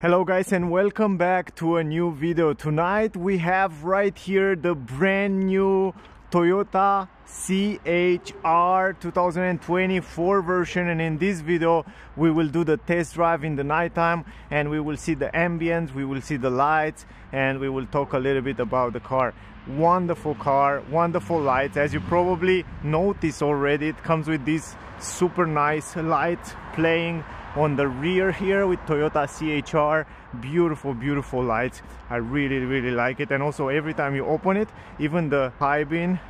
Hello guys and welcome back to a new video. Tonight we have right here the brand new Toyota CHR 2024 version, and in this video we will do the test drive in the nighttime and we will see the ambience, we will see the lights, and we will talk a little bit about the car. Wonderful car, wonderful lights. As you probably noticed already, it comes with this super nice light playing on the rear here with Toyota CHR. Beautiful lights. I really like it. And also every time you open it, even the high beam,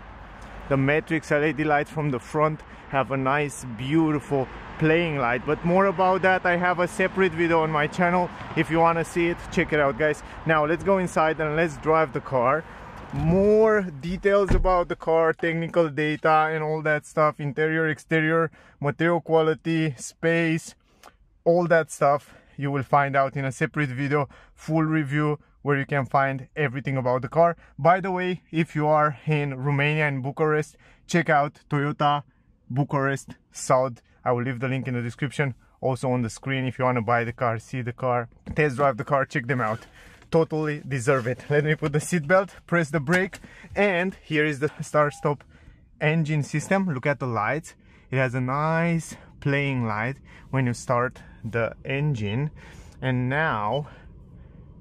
the Matrix LED lights from the front have a nice beautiful playing light. But more about that, I have a separate video on my channel. If you want to see it, check it out guys. Now let's go inside and let's drive the car. More details about the car, technical data and all that stuff, interior, exterior, material quality, space, all that stuff you will find out in a separate video, full review, where you can find everything about the car. By the way, if you are in Romania and Bucharest, check out Toyota Bucharest South. I will leave the link in the description, also on the screen, if you want to buy the car, see the car, test drive the car, check them out. Totally deserve it. Let me put the seatbelt, press the brake, and here is the start-stop engine system. Look at the lights. It has a nice playing light when you start the engine. And now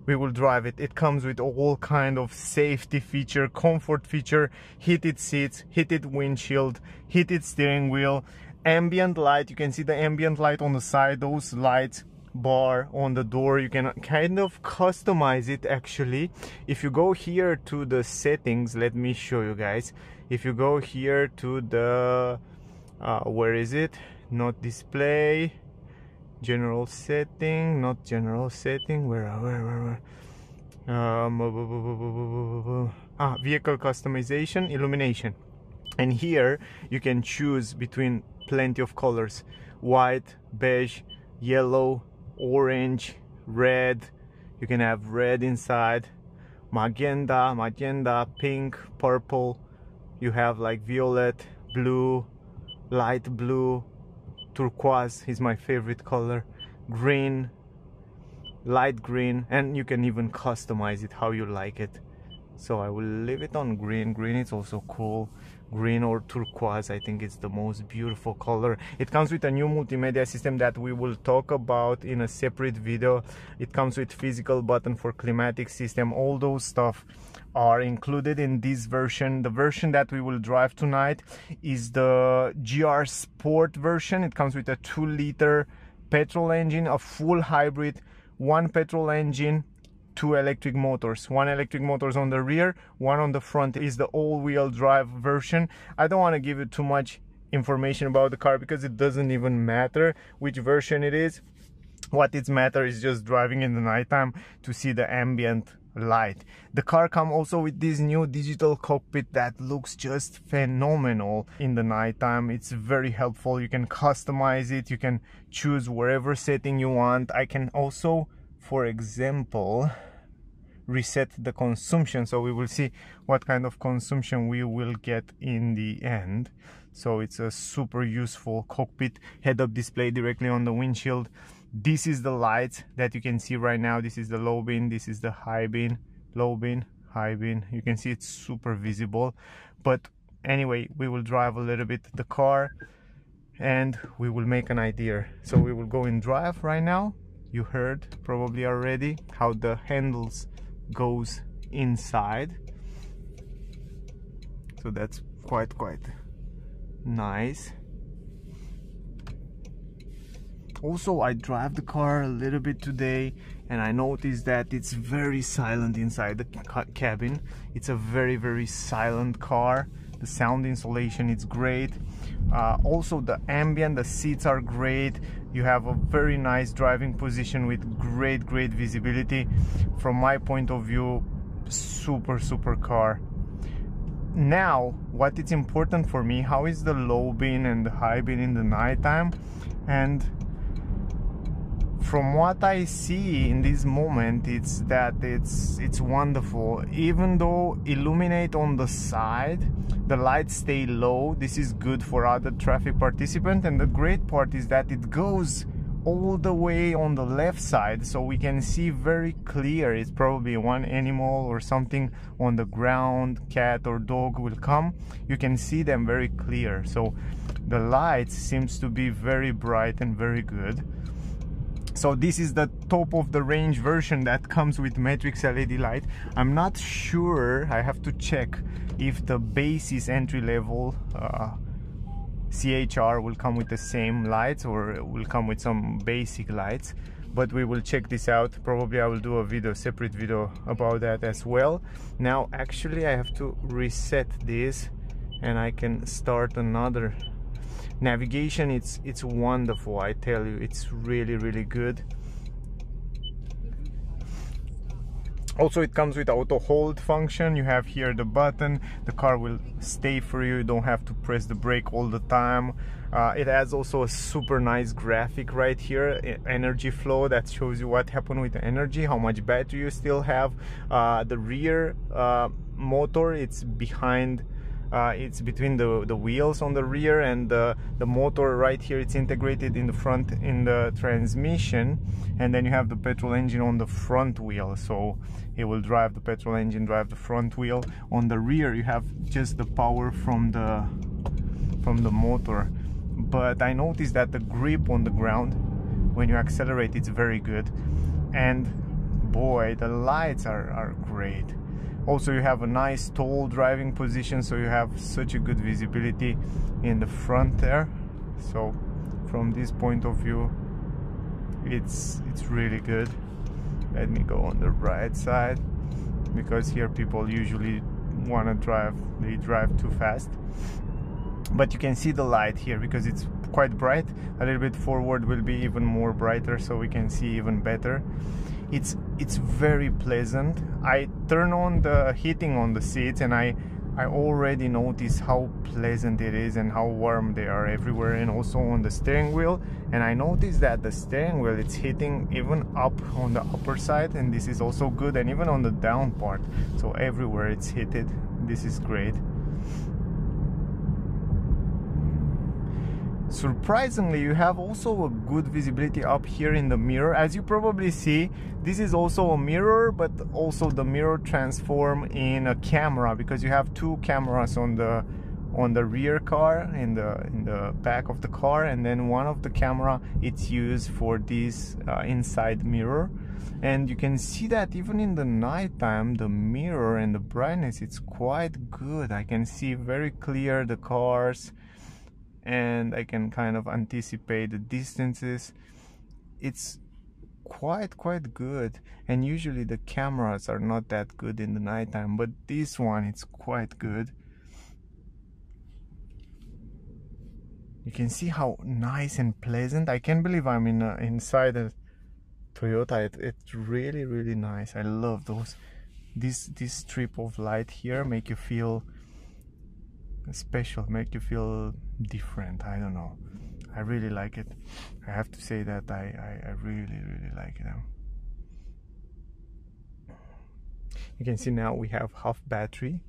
we will drive it. It comes with all kind of safety feature, comfort feature, heated seats, heated windshield, heated steering wheel, ambient light. You can see the ambient light on the side, those lights bar on the door. You can kind of customize it actually. If you go here to the settings, let me show you guys. If you go here to the where is it, not display, general setting, not general setting, vehicle customization, illumination, and here you can choose between plenty of colors: white, beige, yellow, orange, red. You can have red inside, magenta, pink, purple. You have like violet, blue, light blue, turquoise is my favorite color, green, light green, and you can even customize it how you like it. So I will leave it on green. Green is also cool. Green or turquoise, I think it's the most beautiful color. It comes with a new multimedia system that we will talk about in a separate video. It comes with physical button for climatic system. All those stuff are included in this version. The version that we will drive tonight is the GR Sport version. It comes with a 2-liter petrol engine, a full hybrid, 1 petrol engine, 2 electric motors. 1 electric motors on the rear, 1 on the front. Is the all-wheel drive version. I don't want to give you too much information about the car because it doesn't even matter which version it is. What it matters is just driving in the nighttime to see the ambient light. The car comes also with this new digital cockpit that looks just phenomenal in the nighttime. It's very helpful. You can customize it. You can choose wherever setting you want. I can also, for example, reset the consumption, so we will see what kind of consumption we will get in the end. So it's a super useful cockpit, head-up display directly on the windshield. This is the lights that you can see right now. This is the low beam, this is the high beam, low beam, high beam. You can see it's super visible. But anyway, we will drive a little bit the car and we will make an idea. So we will go in drive right now. You heard probably already how the handles goes inside, so that's quite nice. Also, I drive the car a little bit today and I noticed that it's very silent inside the cabin. It's a very silent car. The sound insulation is great. Also the ambient, the seats are great. You have a very nice driving position with great visibility. From my point of view, super car. Now what is important for me, how is the low beam and the high beam in the nighttime? And from what I see in this moment, it's that it's wonderful. Even though illuminate on the side, the lights stay low. This is good for other traffic participants, and the great part is that it goes all the way on the left side, so we can see very clear. It's probably one animal or something on the ground, cat or dog will come, you can see them very clear. So the lights seems to be very bright and very good. So this is the top of the range version that comes with Matrix LED light. I'm not sure, I have to check if the base is entry level CHR will come with the same lights or will come with some basic lights, but we will check this out. Probably I will do a video, separate video about that as well. Now actually I have to reset this and I can start another navigation. It's wonderful, I tell you, it's really good. Also it comes with auto hold function. You have here the button, the car will stay for you, you don't have to press the brake all the time. It has also a super nice graphic right here, energy flow, that shows you what happened with the energy, how much battery you still have. The rear motor, it's behind, it's between the wheels on the rear, and the motor right here, it's integrated in the front in the transmission, and then you have the petrol engine on the front wheel, so it will drive the petrol engine, drive the front wheel. On the rear you have just the power from the motor. But I noticed that the grip on the ground when you accelerate, it's very good, and boy, the lights are great. Also you have a nice tall driving position, so you have such a good visibility in the front there. So from this point of view, it's really good. Let me go on the right side, because here people usually want to drive, they drive too fast. But you can see the light here because it's quite bright. A little bit forward will be even more brighter, so we can see even better. It's very pleasant. I turn on the heating on the seats and I already notice how pleasant it is and how warm they are everywhere, and also on the steering wheel. And I noticed that the steering wheel, it's heating even up on the upper side, and this is also good, and even on the down part, so everywhere it's heated. This is great. Surprisingly, you have also a good visibility up here in the mirror. As you probably see, this is also a mirror, but also the mirror transforms in a camera, because you have two cameras on the rear car, in the back of the car, and then one of the camera, it's used for this inside mirror. And you can see that even in the nighttime, the mirror and the brightness, it's quite good. I can see very clear the cars, and I can kind of anticipate the distances. It's quite good, and usually the cameras are not that good in the nighttime, but this one, it's quite good. You can see how nice and pleasant. I can't believe I'm inside a Toyota. It's really nice. I love those. This strip of light here make you feel special, make you feel different. I don't know, I really like it. I have to say that I really like them. You can see now we have half battery.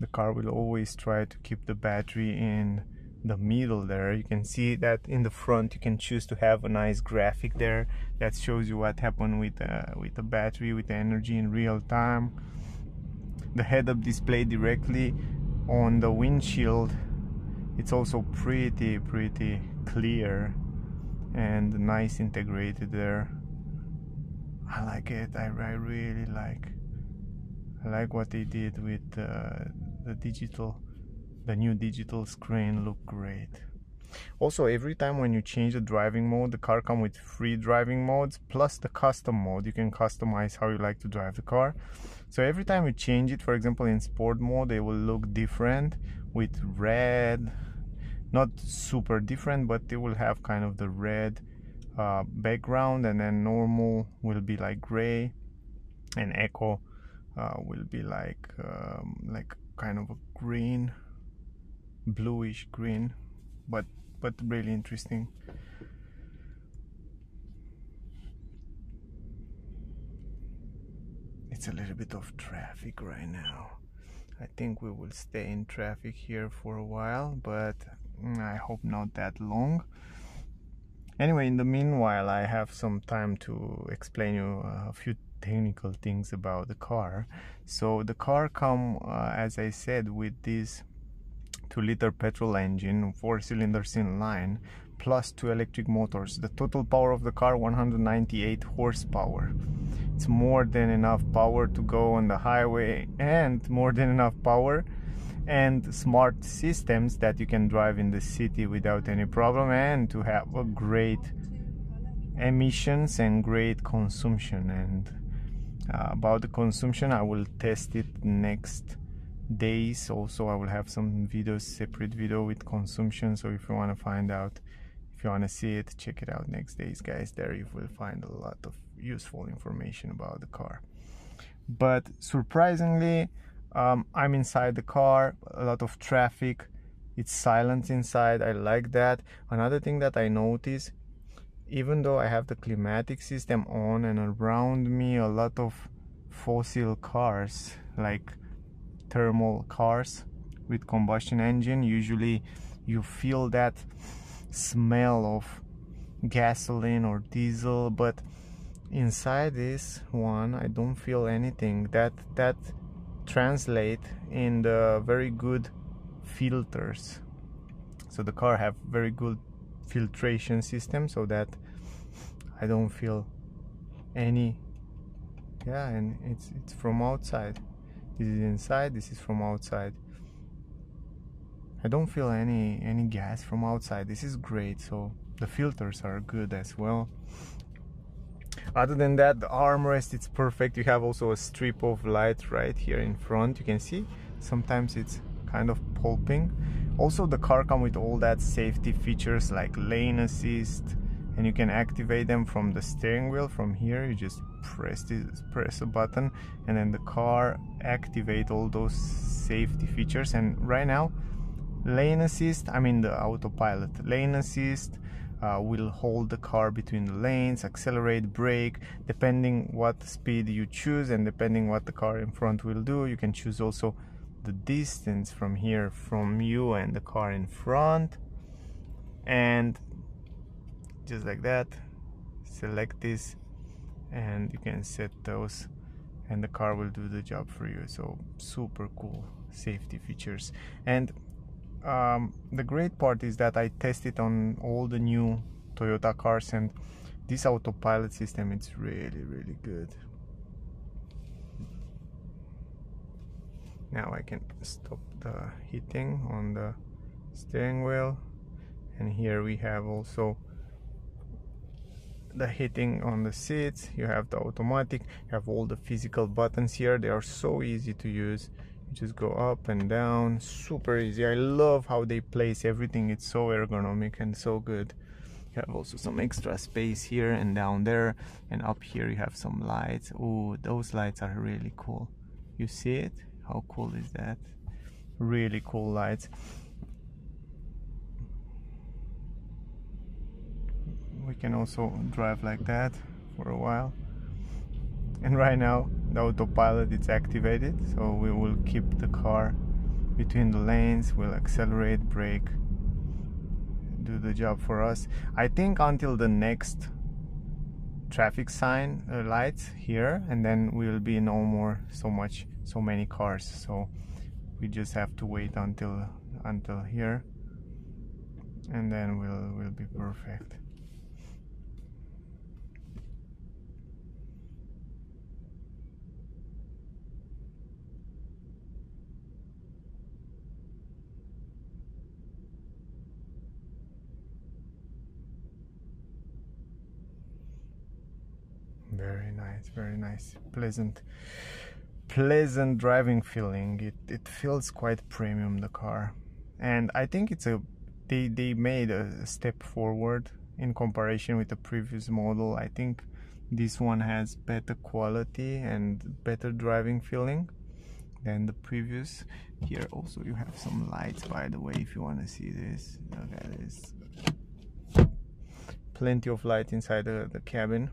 The car will always try to keep the battery in the middle there. You can see that in the front you can choose to have a nice graphic there that shows you what happened with the battery, with the energy in real time. The head-up display directly on the windshield, it's also pretty clear and nice integrated there. I like it. I really like what they did with the new digital screen. Look great. Also, every time when you change the driving mode, the car comes with free driving modes plus the custom mode. You can customize how you like to drive the car. So every time you change it, for example in sport mode, it will look different with red, not super different, but it will have kind of the red background, and then normal will be like gray, and eco will be like kind of a green, bluish green, but really interesting. It's a little bit of traffic right now. I think we will stay in traffic here for a while, but I hope not that long. Anyway, in the meanwhile, I have some time to explain you a few technical things about the car. So the car comes, as I said, with this 2-liter petrol engine, 4 cylinders in line, plus 2 electric motors. The total power of the car, 198 horsepower. It's more than enough power to go on the highway, and more than enough power and smart systems that you can drive in the city without any problem, and to have a great emissions and great consumption. And about the consumption, I will test it next days. Also, I will have some videos, separate video with consumption, so if you want to find out, if you want to see it, check it out next days, guys. There you will find a lot of useful information about the car. But surprisingly, I'm inside the car, a lot of traffic, it's silent inside, I like that. Another thing that I notice, even though I have the climatic system on, and around me a lot of fossil cars, like thermal cars with combustion engine, usually you feel that smell of gasoline or diesel, but inside this one I don't feel anything. That translate in the very good filters. So the car have very good filtration system, so that I don't feel any, yeah. And it's from outside. This is inside, this is from outside. I don't feel any gas from outside. This is great. So the filters are good as well. Other than that, the armrest, it's perfect. You have also a strip of light right here in front. You can see sometimes it's kind of pulping. Also, the car comes with all that safety features like lane assist, and you can activate them from the steering wheel. From here, you just press a button, and then the car activate all those safety features. And right now, lane assist, I mean the autopilot, lane assist will hold the car between the lanes, accelerate, brake, depending what speed you choose, and depending what the car in front will do. You can choose also the distance from here, from you and the car in front, and just like that, select this, and you can set those, and the car will do the job for you. So super cool safety features. And the great part is that I tested on all the new Toyota cars, and this autopilot system, it's really good. Now I can stop the heating on the steering wheel, and here we have also the heating on the seats. You have the automatic, you have all the physical buttons here. They are so easy to use. You just go up and down, super easy. I love how they place everything. It's so ergonomic and so good. You have also some extra space here and down there, and up here you have some lights. Oh, those lights are really cool. You see it? How cool is that? Really cool lights. We can also drive like that for a while, and right now the autopilot is activated, so we will keep the car between the lanes, we'll accelerate, brake, do the job for us. I think until the next traffic sign lights here, and then we'll be no more so many cars, so we just have to wait until here, and then we'll be perfect. Very nice, very nice. Pleasant driving feeling. It feels quite premium, the car. And I think it's they made a step forward in comparison with the previous model. I think this one has better quality and better driving feeling than the previous. Here also you have some lights, by the way, if you want to see this. Look at this. Plenty of light inside the cabin.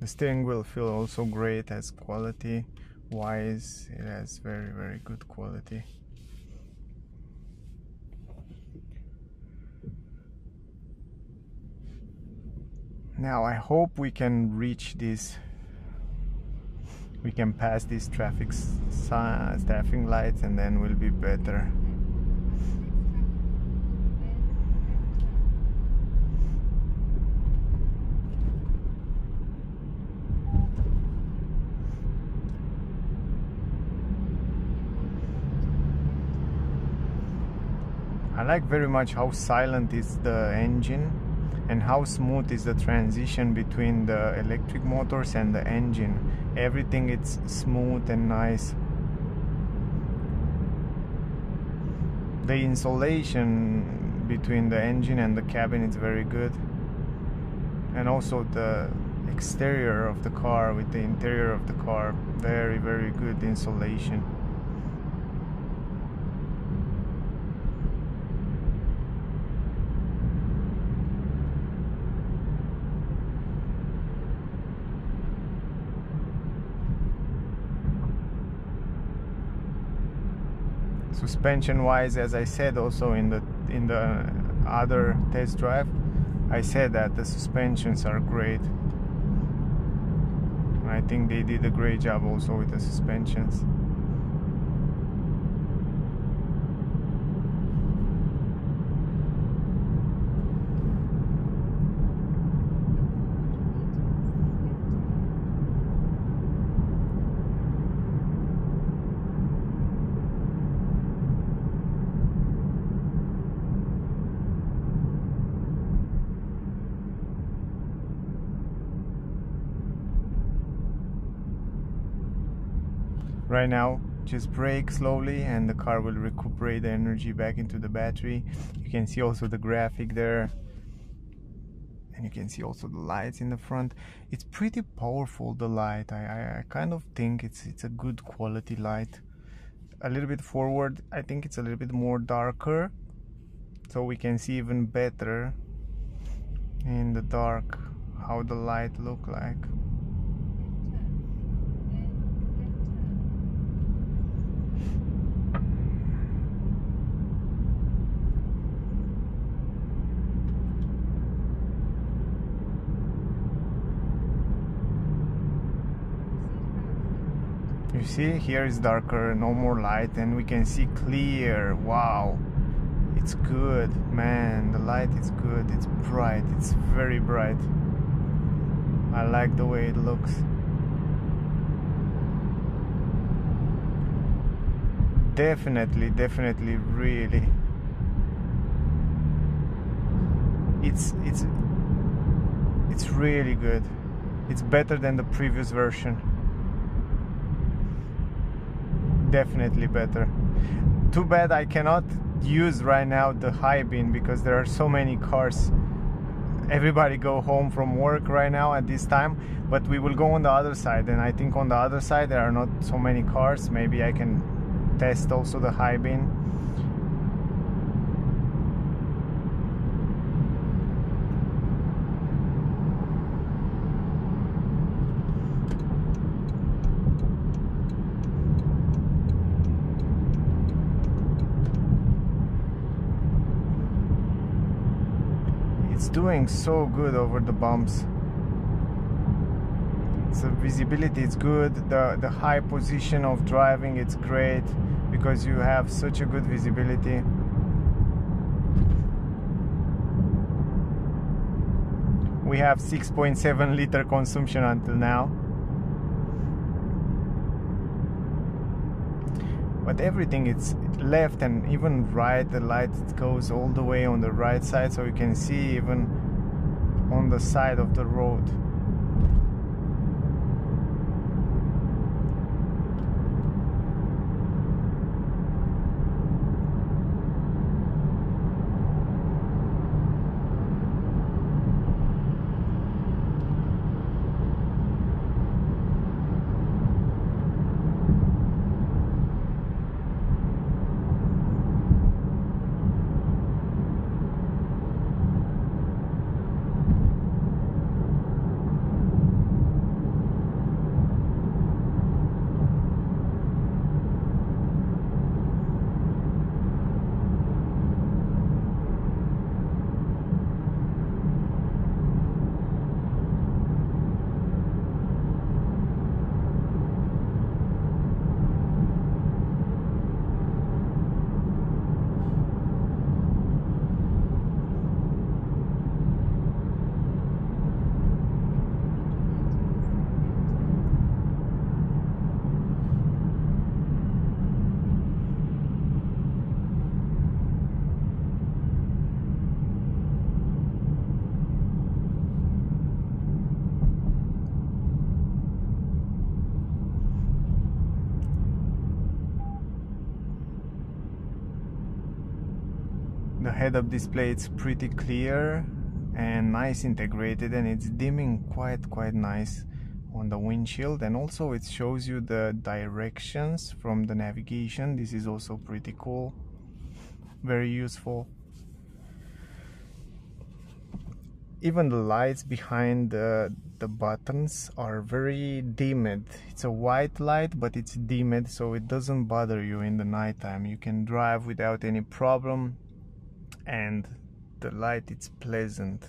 The steering wheel feels also great as quality wise. It has very good quality. Now I hope we can reach this, we can pass these traffic lights, and then we'll be better. I like very much how silent is the engine and how smooth is the transition between the electric motors and the engine. Everything is smooth and nice. The insulation between the engine and the cabin is very good. And also the exterior of the car with the interior of the car, very, very good insulation. Suspension wise, as I said also in the other test drive, I said that the suspensions are great. I think they did a great job also with the suspensions. Right now, just brake slowly and the car will recuperate the energy back into the battery. You can see also the graphic there, and you can see also the lights in the front. It's pretty powerful, the light. I kind of think it's a good quality light. A little bit forward, I think it's a little bit more darker, so we can see even better in the dark how the light look like. You see, here is darker, no more light, and we can see clear. Wow, it's good, man. The light is good, it's bright, it's very bright. I like the way it looks. Definitely, really. It's really good. It's better than the previous version. Definitely better. Too bad I cannot use right now the high beam because there are so many cars. Everybody go home from work right now at this time, but we will go on the other side, and I think on the other side there are not so many cars. Maybe I can test also the high beam. Doing so good over the bumps. So visibility is good, the high position of driving, it's great because you have such a good visibility. We have 6.7 liter consumption until now, but everything it's left and even right, the light goes all the way on the right side, so you can see even on the side of the road. head-up display, it's pretty clear and nice integrated, and it's dimming quite nice on the windshield, and also it shows you the directions from the navigation. This is also pretty cool, very useful. Even the lights behind the buttons are very dimmed. It's a white light, but it's dimmed, so it doesn't bother you in the nighttime. You can drive without any problem, and the light, it's pleasant.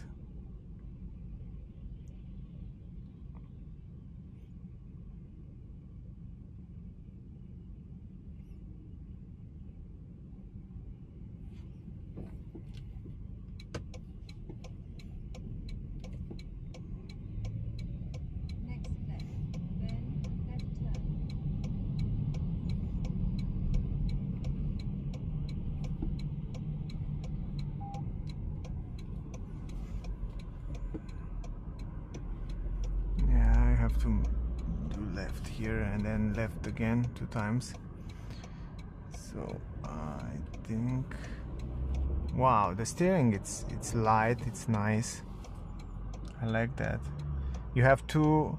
To do left here and then left again 2 times, so I think, wow, the steering, it's light, it's nice, I like that. You have two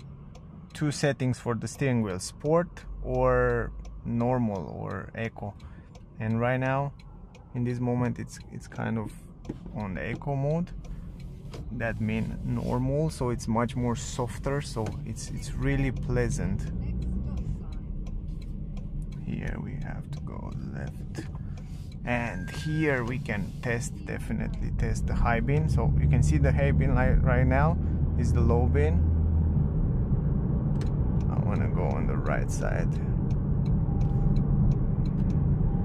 settings for the steering wheel, sport or normal or eco, and right now in this moment it's kind of on the eco mode, that means normal, so it's much more softer, so it's really pleasant. Here we have to go left, and here we can definitely test the high beam. So you can see the high beam light right now is the low beam. I want to go on the right side,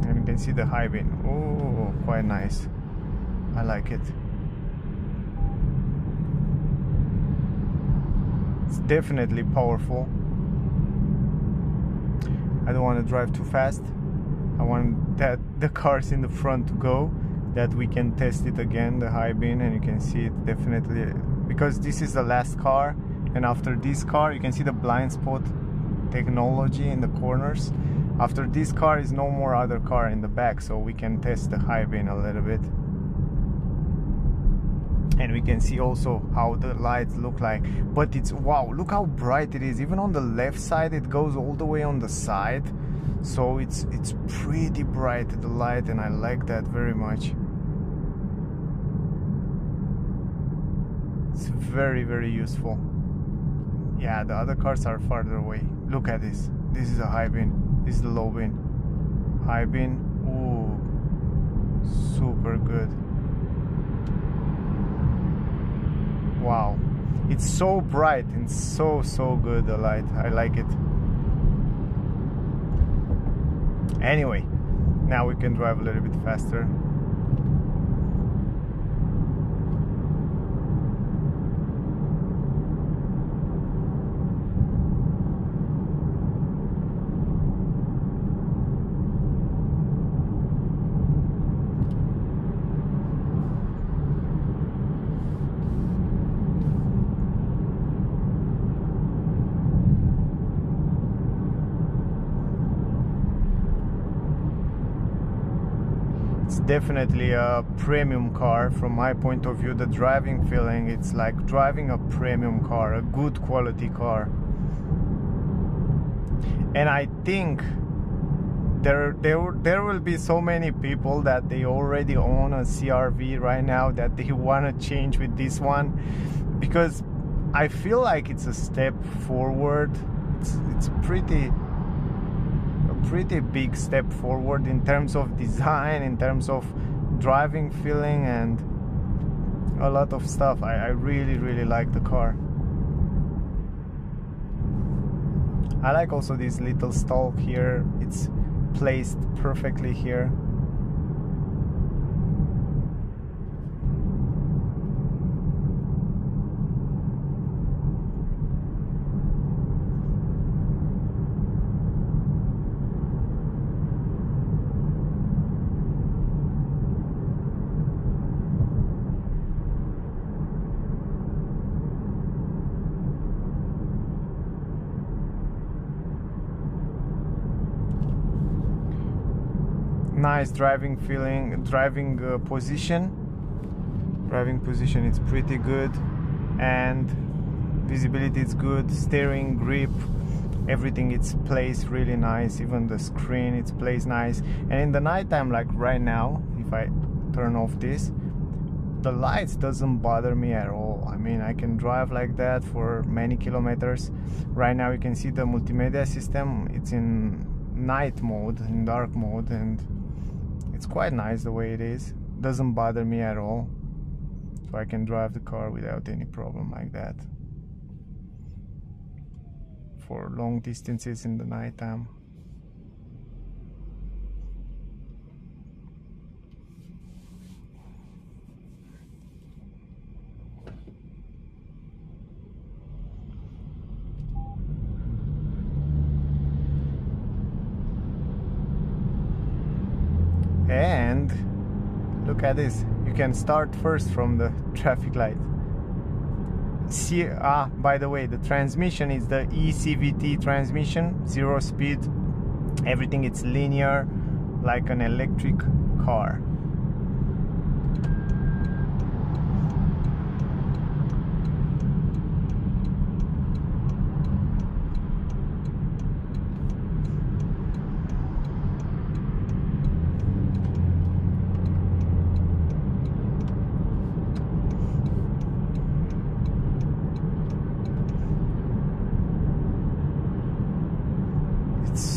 and you can see the high beam. Oh, quite nice, I like it. It's definitely powerful. I don't want to drive too fast. I want that the cars in the front to go, that we can test it again, the high beam, and you can see it definitely, because this is the last car, and after this car you can see the blind spot technology in the corners. After this car is no more other car in the back, so we can test the high beam a little bit. And we can see also how the lights look like, but it's, wow, look how bright it is. Even on the left side, it goes all the way on the side, so it's pretty bright, the light, and I like that very much. It's very useful. Yeah, the other cars are farther away. Look at this. This is a high beam, this is the low beam, high beam, ooh, super good. Wow, it's so bright and so good, the light, I like it. Anyway, now we can drive a little bit faster. Definitely a premium car from my point of view. The driving feeling, it's like driving a premium car, a good quality car. And I think there will be so many people that they already own a CR-V right now, that they want to change with this one, because I feel like it's a step forward. It's pretty big step forward in terms of design, in terms of driving feeling, and a lot of stuff. I really like the car. I like also this little stalk here, it's placed perfectly here. nice driving feeling, driving position, it's pretty good, and visibility is good, steering, grip, everything it's placed really nice, even the screen it's placed nice. And in the nighttime, like right now, if I turn off this, the lights doesn't bother me at all. I mean, I can drive like that for many kilometers. Right now you can see the multimedia system, it's in night mode, in dark mode, and it's quite nice the way it is. Doesn't bother me at all, so I can drive the car without any problem like that for long distances in the nighttime. And look at this, you can start first from the traffic light. See, by the way, the transmission is the ECVT transmission, 0 speed, everything it's linear like an electric car.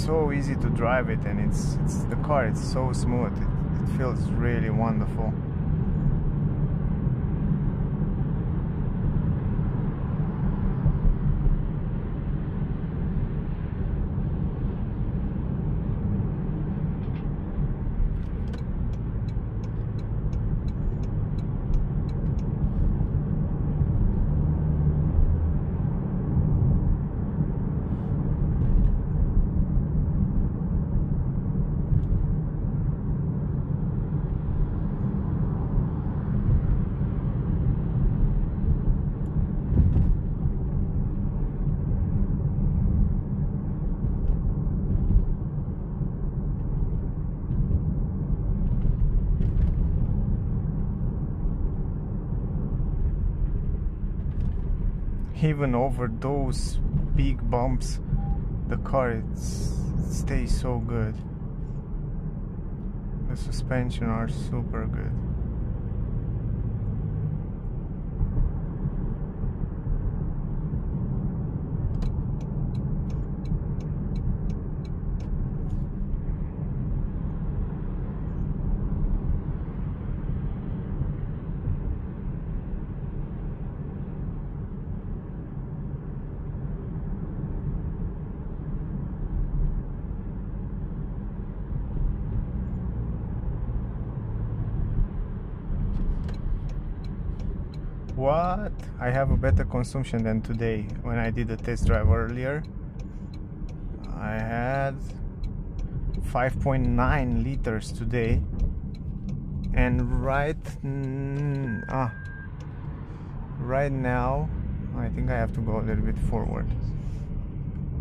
So easy to drive it, and it's the car, it's so smooth, it feels really wonderful. Even over those big bumps, the car it stays so good. The suspension are super good. What? I have a better consumption than today when I did a test drive earlier. I had 5.9 liters today, and right now I think I have to go a little bit forward,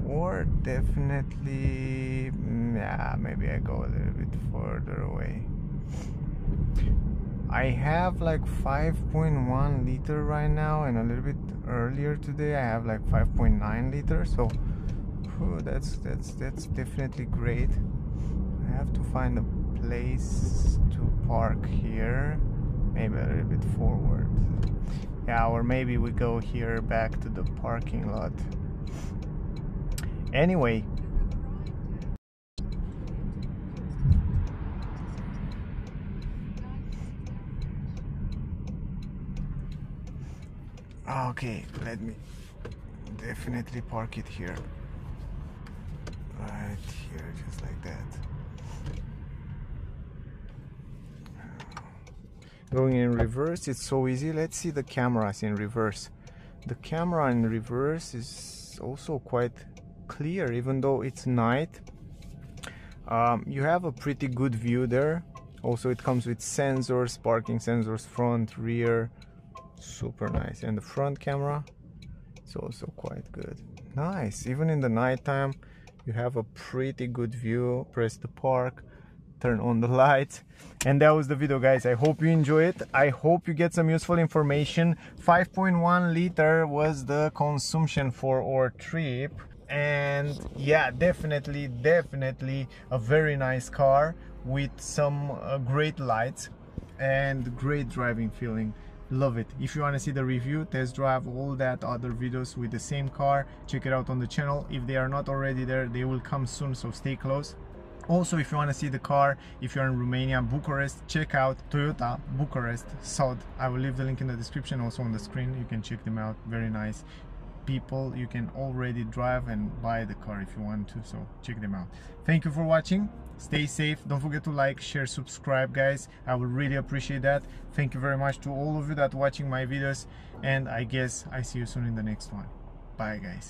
or definitely maybe I go a little bit further away. I have like 5.1 liter right now, and a little bit earlier today I have like 5.9 liters. So that's definitely great. I have to find a place to park here, maybe a little bit forward. Yeah, or maybe we go here back to the parking lot. Anyway. Okay, let me definitely park it here, right here, just like that. Going in reverse, it's so easy. Let's see the cameras in reverse. The camera in reverse is also quite clear, even though it's night. You have a pretty good view there. Also, it comes with sensors, parking sensors, front, rear. Super nice. And the front camera, it's also quite good. Nice, even in the nighttime you have a pretty good view. Press the park, turn on the lights. And that was the video, guys. I hope you enjoy it. I hope you get some useful information. 5.1 liter was the consumption for our trip. And yeah, definitely a very nice car with some great lights and great driving feeling. Love it. If you want to see the review, test drive, all that other videos with the same car, check it out on the channel. If they are not already there, they will come soon, so stay close. Also, if you want to see the car, if you're in Romania, Bucharest, check out Toyota Bucharest South. I will leave the link in the description, also on the screen. You can check them out. Very nice people. You can already drive and buy the car if you want to, so check them out. Thank you for watching. Stay safe. Don't forget to like, share, subscribe, guys. I would really appreciate that. Thank you very much to all of you that are watching my videos, and I guess I see you soon in the next one. Bye, guys.